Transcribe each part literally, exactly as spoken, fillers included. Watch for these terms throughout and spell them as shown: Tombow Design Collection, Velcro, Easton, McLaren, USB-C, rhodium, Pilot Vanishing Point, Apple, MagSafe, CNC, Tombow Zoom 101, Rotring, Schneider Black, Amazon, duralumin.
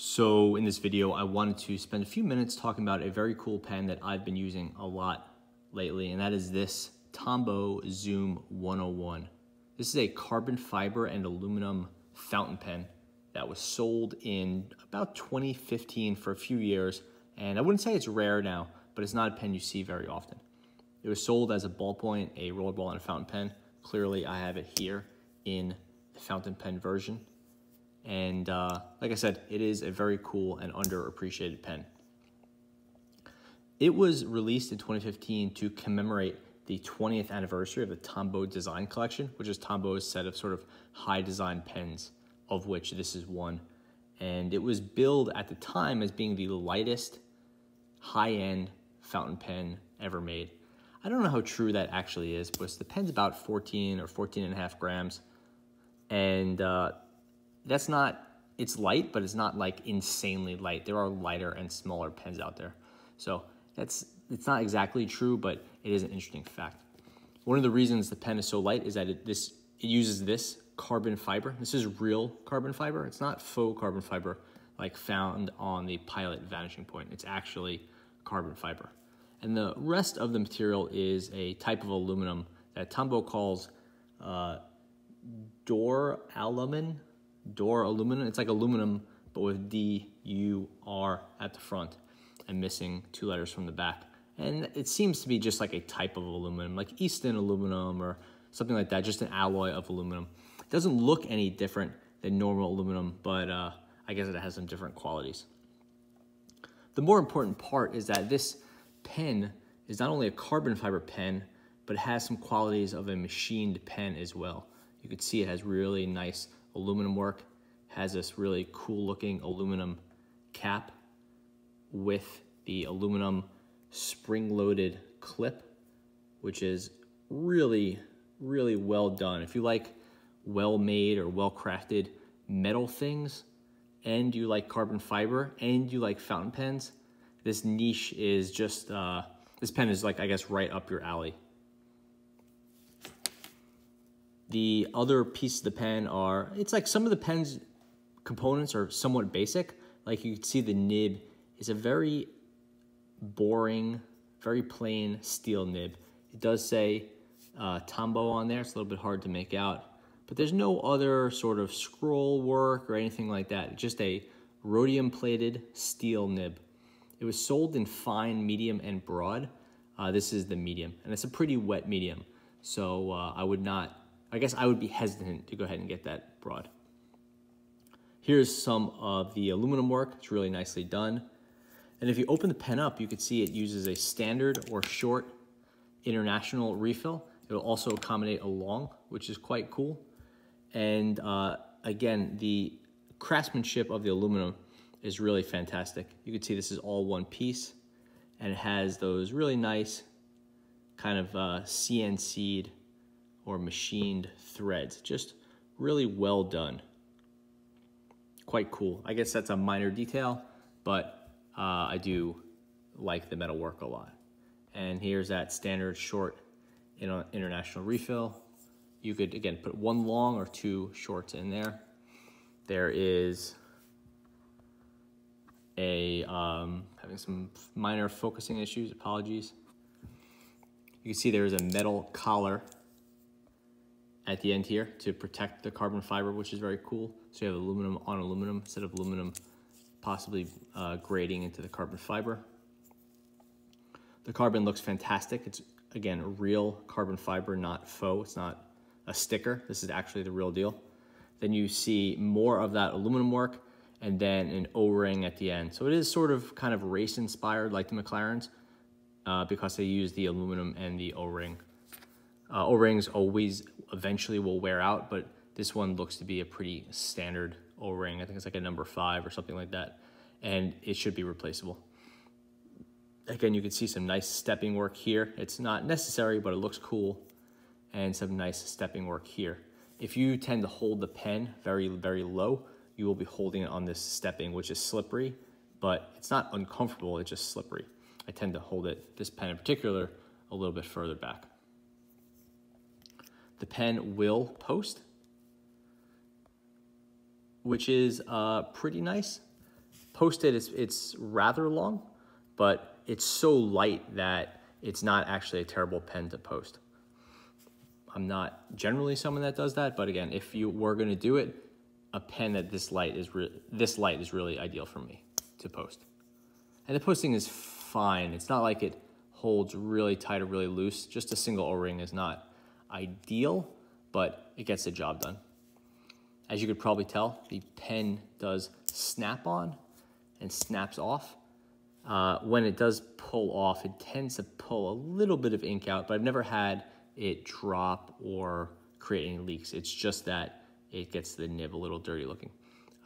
So in this video, I wanted to spend a few minutes talking about a very cool pen that I've been using a lot lately, and that is this Tombow Zoom one oh one. This is a carbon fiber and aluminum fountain pen that was sold in about twenty fifteen for a few years, and I wouldn't say it's rare now, but it's not a pen you see very often. It was sold as a ballpoint, a rollerball, and a fountain pen. Clearly, I have it here in the fountain pen version. And uh, like I said, it is a very cool and underappreciated pen. It was released in twenty fifteen to commemorate the twentieth anniversary of the Tombow Design Collection, which is Tombow's set of sort of high design pens, of which this is one. And it was billed at the time as being the lightest high-end fountain pen ever made. I don't know how true that actually is, but the pen's about fourteen or fourteen and a half grams. And uh, that's not, it's light, but it's not like insanely light. There are lighter and smaller pens out there. So that's, it's not exactly true, but it is an interesting fact. One of the reasons the pen is so light is that it, this, it uses this carbon fiber. This is real carbon fiber. It's not faux carbon fiber like found on the Pilot Vanishing Point. It's actually carbon fiber. And the rest of the material is a type of aluminum that Tombow calls uh, duralumin. Duralumin. It's like aluminum, but with D U R at the front and missing two letters from the back. And it seems to be just like a type of aluminum, like Easton aluminum or something like that, just an alloy of aluminum. It doesn't look any different than normal aluminum, but uh, I guess it has some different qualities. The more important part is that this pen is not only a carbon fiber pen, but it has some qualities of a machined pen as well. You can see it has really nice aluminum work, has this really cool looking aluminum cap with the aluminum spring-loaded clip, which is really, really well done. If you like well-made or well-crafted metal things, and you like carbon fiber, and you like fountain pens, this niche is just, uh, this pen is like, I guess, right up your alley. The other piece of the pen are, it's like some of the pen's components are somewhat basic. Like you can see the nib is a very boring, very plain steel nib. It does say uh, Tombow on there. It's a little bit hard to make out, but there's no other sort of scroll work or anything like that. It's just a rhodium plated steel nib. It was sold in fine, medium, and broad. Uh, this is the medium, and it's a pretty wet medium. So uh, I would not, I guess I would be hesitant to go ahead and get that broad. Here's some of the aluminum work. It's really nicely done. And if you open the pen up, you can see it uses a standard or short international refill. It'll also accommodate a long, which is quite cool. And uh, again, the craftsmanship of the aluminum is really fantastic. You can see this is all one piece, and it has those really nice kind of uh, C N C'd or machined threads. Just really well done. Quite cool. I guess that's a minor detail, but uh, I do like the metal work a lot. And here's that standard short international refill. You could, again, put one long or two shorts in there. There is A, um, having some minor focusing issues, apologies. You can see there is a metal collar at the end here to protect the carbon fiber, which is very cool. So you have aluminum on aluminum instead of aluminum possibly uh, grading into the carbon fiber. The carbon looks fantastic. It's, again, real carbon fiber, not faux. It's not a sticker. This is actually the real deal. Then you see more of that aluminum work, and then an O-ring at the end. So it is sort of kind of race-inspired, like the McLarens, uh, because they use the aluminum and the O-ring. Uh, O-rings always eventually will wear out, but this one looks to be a pretty standard O-ring. I think it's like a number five or something like that, and it should be replaceable. Again, you can see some nice stepping work here. It's not necessary, but it looks cool, and some nice stepping work here. If you tend to hold the pen very, very low, you will be holding it on this stepping, which is slippery, but it's not uncomfortable, it's just slippery. I tend to hold it, this pen in particular, a little bit further back. The pen will post, which is uh, pretty nice. posted, it's, it's rather long, but it's so light that it's not actually a terrible pen to post. I'm not generally someone that does that, but again, if you were going to do it, a pen that this light is this light is really ideal for me to post. And the posting is fine. It's not like it holds really tight or really loose. Just a single O-ring is not ideal, but it gets the job done. As you could probably tell, the pen does snap on and snaps off. Uh, when it does pull off, it tends to pull a little bit of ink out, but I've never had it drop or create any leaks. It's just that it gets the nib a little dirty looking.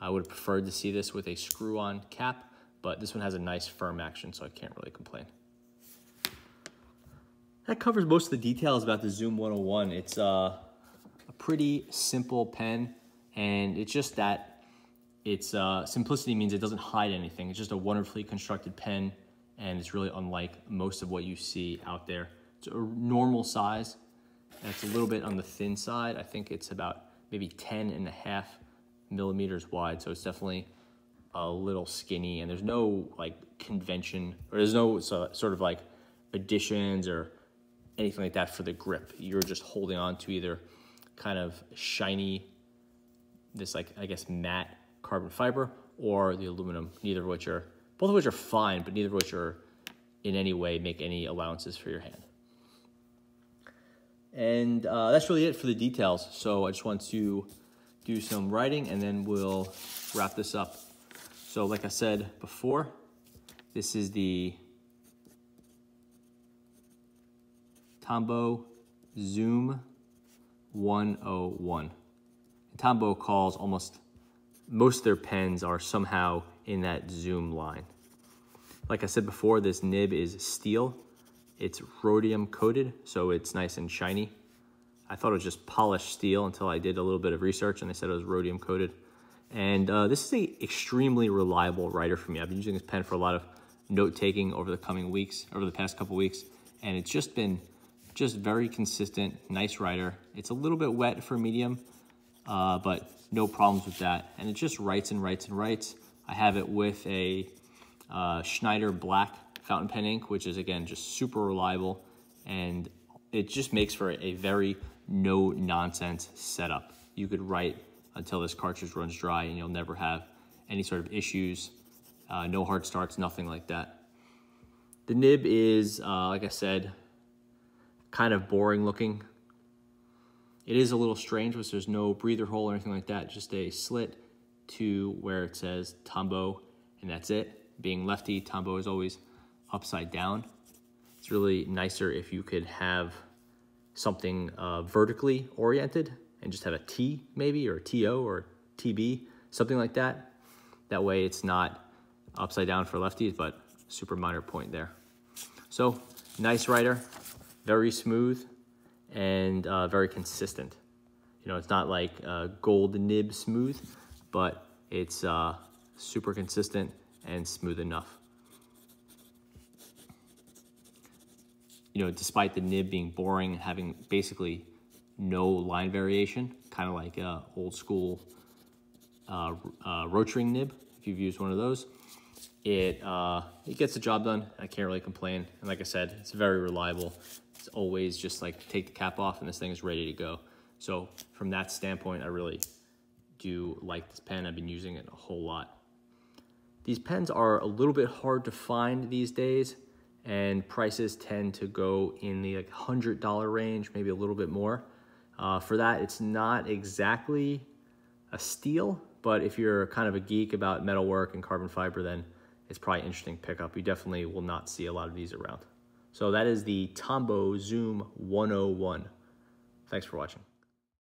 I would have preferred to see this with a screw-on cap, but this one has a nice firm action, so I can't really complain. That covers most of the details about the Zoom one oh one. It's uh, a pretty simple pen, and it's just that its uh, simplicity means it doesn't hide anything. It's just a wonderfully constructed pen, and it's really unlike most of what you see out there. It's a normal size, and it's a little bit on the thin side. I think it's about maybe ten and a half millimeters wide, so it's definitely a little skinny, and there's no like convention, or there's no uh, sort of like additions or anything like that for the grip. You're just holding on to either kind of shiny, this like, I guess, matte carbon fiber, or the aluminum, neither of which are, both of which are fine, but neither of which are in any way make any allowances for your hand. And uh, that's really it for the details. So I just want to do some writing and then we'll wrap this up. So like I said before, this is the Tombow Zoom one oh one. Tombow calls almost most of their pens are somehow in that Zoom line. Like I said before, this nib is steel. It's rhodium coated, so it's nice and shiny. I thought it was just polished steel until I did a little bit of research and they said it was rhodium coated. And uh, this is an extremely reliable writer for me. I've been using this pen for a lot of note-taking over the coming weeks, over the past couple weeks. And it's just been just very consistent, nice writer. It's a little bit wet for medium, uh, but no problems with that. And it just writes and writes and writes. I have it with a uh, Schneider Black fountain pen ink, which is, again, just super reliable. And it just makes for a very no-nonsense setup. You could write until this cartridge runs dry and you'll never have any sort of issues, uh, no hard starts, nothing like that. The nib is, uh, like I said, kind of boring looking. It is a little strange because there's no breather hole or anything like that, just a slit to where it says Tombow, and that's it. Being lefty, Tombow is always upside down. It's really nicer if you could have something uh, vertically oriented and just have a T maybe, or a T O or T B, something like that. That way it's not upside down for lefties, but super minor point there. So nice writer, very smooth and uh, very consistent. You know, it's not like uh, gold nib smooth, but it's uh, super consistent and smooth enough. You know, despite the nib being boring, having basically no line variation, kind of like a old school uh, uh, Rotring nib, if you've used one of those. It, uh, it gets the job done. I can't really complain. And like I said, it's very reliable. It's always just like take the cap off and this thing is ready to go. So from that standpoint, I really do like this pen. I've been using it a whole lot. These pens are a little bit hard to find these days, and prices tend to go in the like one hundred dollar range, maybe a little bit more. Uh, for that, it's not exactly a steal, but if you're kind of a geek about metalwork and carbon fiber, then it's probably an interesting pickup. You definitely will not see a lot of these around. So that is the Tombow Zoom one oh one. Thanks for watching.